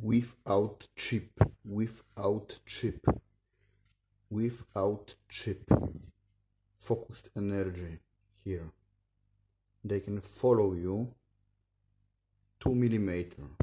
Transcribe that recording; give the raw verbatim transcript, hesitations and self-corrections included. without chip, without chip, without chip, focused energy here. They can follow you two millimeters.